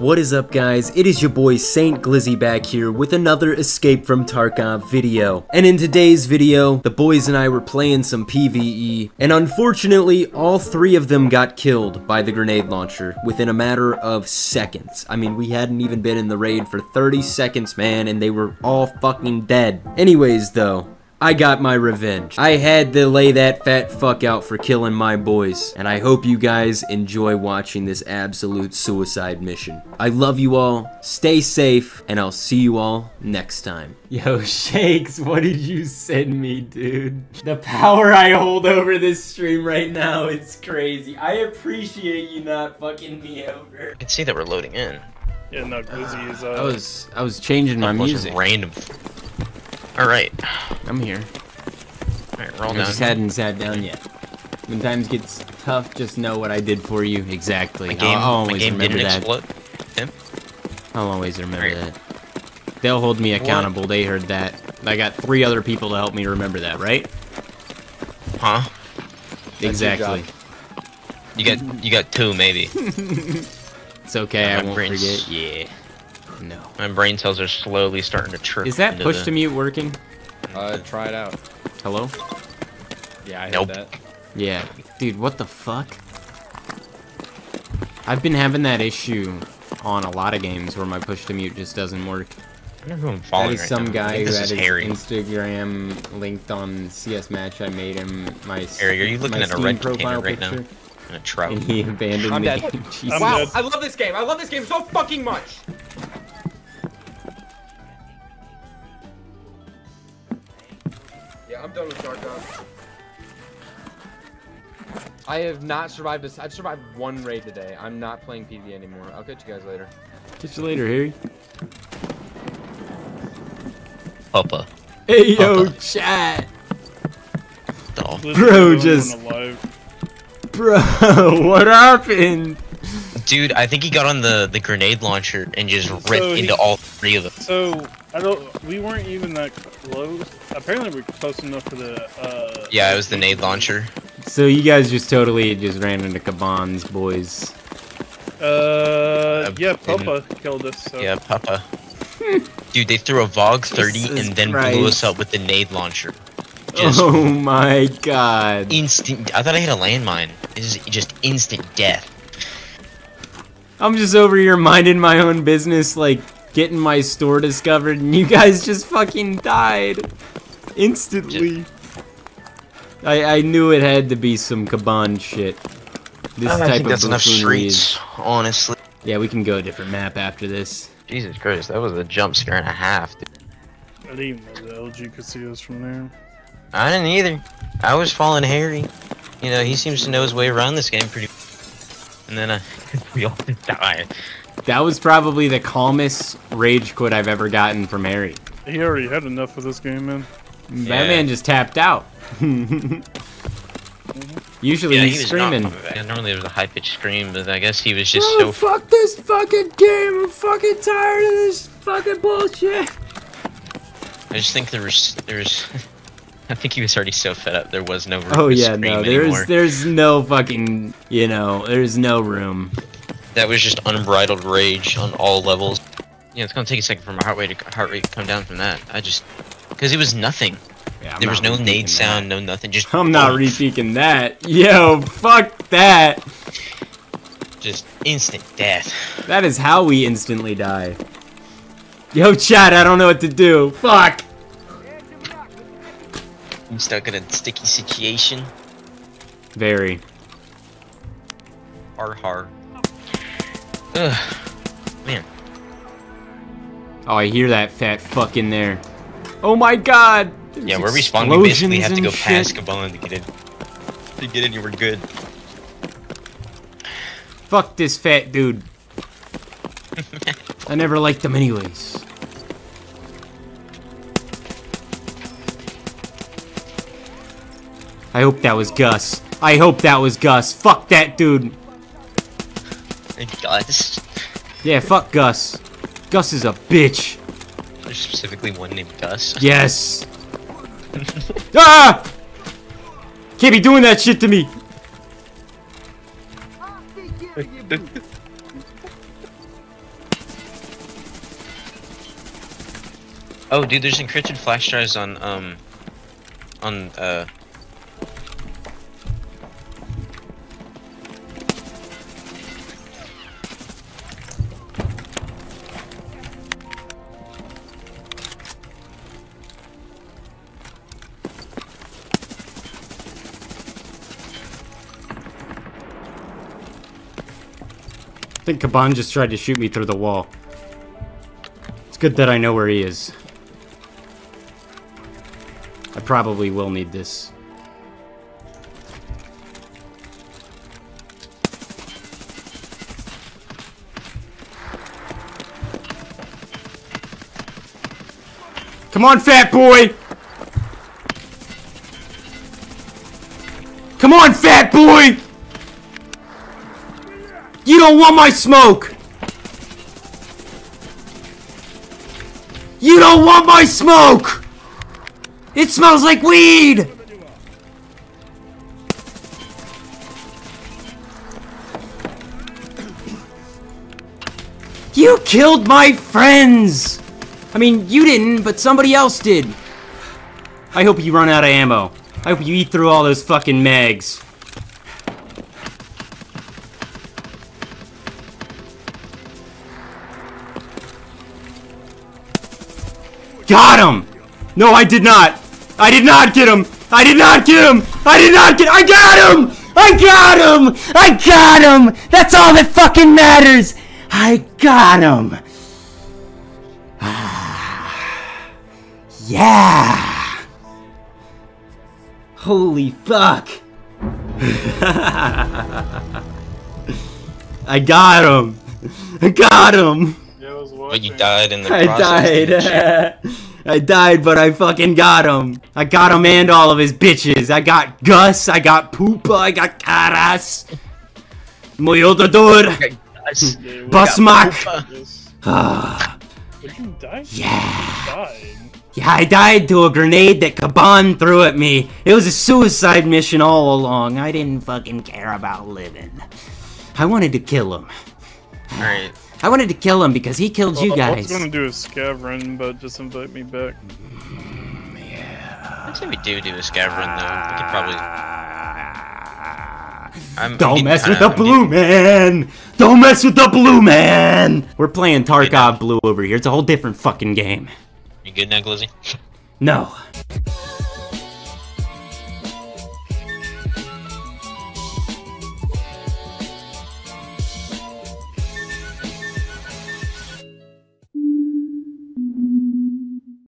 What is up, guys? It is your boy Saint Glizzy back here with another Escape from Tarkov video. And in today's video, the boys and I were playing some PvE, and unfortunately, all three of them got killed by the grenade launcher within a matter of seconds. I mean, we hadn't even been in the raid for 30 seconds, man, and they were all fucking dead. Anyways, though, I got my revenge. I had to lay that fat fuck out for killing my boys, and I hope you guys enjoy watching this absolute suicide mission. I love you all, stay safe, and I'll see you all next time. Yo, Shakes, what did you send me, dude? The power I hold over this stream right now, it's crazy. I appreciate you not fucking me over. I can see that we're loading in. Yeah, no, Glizzy is, I was changing my music. Random. Alright. I'm here. Alright, roll down. I just hadn't sat down yet. When times gets tough, just know what I did for you. Exactly. I'll always remember that. I'll always remember that. They'll hold me accountable. They heard that. I got three other people to help me remember that, right? Huh? Exactly. You got two, maybe. It's okay, I won't forget. Yeah. No. My brain cells are slowly starting to trip. Is that push to mute working? Try it out. Hello? Yeah, I heard that. Yeah. Dude, what the fuck? I've been having that issue on a lot of games where my push to mute just doesn't work. I don't know who I'm following right now. That is some guy who had his Instagram linked on CS Match. I made him my Steam profile picture. Harry, are you looking at a red container right now? And a trout. And he abandoned me. I'm dead. Wow, I love this game. I love this game so fucking much. I'm done with Tarkov. I have not survived this. I've survived one raid today. I'm not playing PvE anymore. I'll catch you guys later. Catch you later, Harry. Poopa. Hey, yo, chat. Oh. Bro, just... Bro, what happened? Dude, I think he got on the grenade launcher and just ripped into all three of them. So... we weren't even that close. Apparently we're close enough for the, yeah, it was the nade launcher. So you guys just totally just ran into Kaban's boys. Yeah, Poopa killed us, so. Yeah, Poopa. Dude, they threw a VOG 30 and then blew us up with the nade launcher. Just oh my god. Instant- I thought I hit a landmine. It's just instant death. I'm just over here minding my own business, like, getting my store discovered, and you guys just fucking died instantly. I knew it had to be some Kaban shit. This type of enough streets, honestly. Yeah, we can go a different map after this. Jesus Christ, that was a jump scare and a half, dude. I didn't even know the LG could see us from there. I didn't either. I was following Harry. You know, he seems to know his way around this game pretty. And then we all died. That was probably the calmest rage quit I've ever gotten from Harry. He already had enough of this game, man. Yeah. That man just tapped out. Usually he's screaming. Normally there's a high-pitched scream, but I guess he was just so... Fuck this fucking game! I'm fucking tired of this fucking bullshit! I just think there was I think he was already so fed up there was no room to scream anymore. There's no fucking... You know, there's no room. That was just unbridled rage on all levels. Yeah, it's gonna take a second for my heart rate to come down from that. I just... Because it was nothing. Yeah, there was no nade sound, no nothing. Just... I'm not rethinking that. Yo, fuck that. Just instant death. That is how we instantly die. Yo, chat, I don't know what to do. Fuck. I'm stuck in a sticky situation. Very. Hard. Ugh, man. Oh, I hear that fat fuck in there. Oh my god! There's yeah, we're respawning. We basically have to go past Kaban to get in. To get in, you were good. Fuck this fat dude. I never liked him anyways. I hope that was Gus. I hope that was Gus. Fuck that dude. Gus. Yeah, fuck Gus. Gus is a bitch. There's specifically one named Gus. Yes. Ah! Can't be doing that shit to me. Oh, dude, there's encrypted flash drives on I think Kaban just tried to shoot me through the wall. It's good that I know where he is. I probably will need this. Come on, fat boy! Come on, fat boy! You don't want my smoke! You don't want my smoke! It smells like weed! You killed my friends! I mean, you didn't, but somebody else did. I hope you run out of ammo. I hope you eat through all those fucking mags. Got him! No, I did not! I did not get him! I did not get him! I did not get- I got him! I got him! I got him! That's all that fucking matters! I got him! Yeah! Holy fuck! I got him! I got him! But you died in the process. I died. I died, but I fucking got him. I got him and all of his bitches. I got Gus, I got Poopa, I got Karas, Mojodoor, Basmak. But you died? Yeah. Yeah, I died to a grenade that Kaban threw at me. It was a suicide mission all along. I didn't fucking care about living. I wanted to kill him. Alright. I wanted to kill him because he killed you guys. I was going to do a scav run, but just invite me back. Yeah. I'd say we do a scav run, though. We could probably... Don't mess with the blue man! Don't mess with the blue man! We're playing Tarkov Blue over here. It's a whole different fucking game. You good now, Glizzy? No.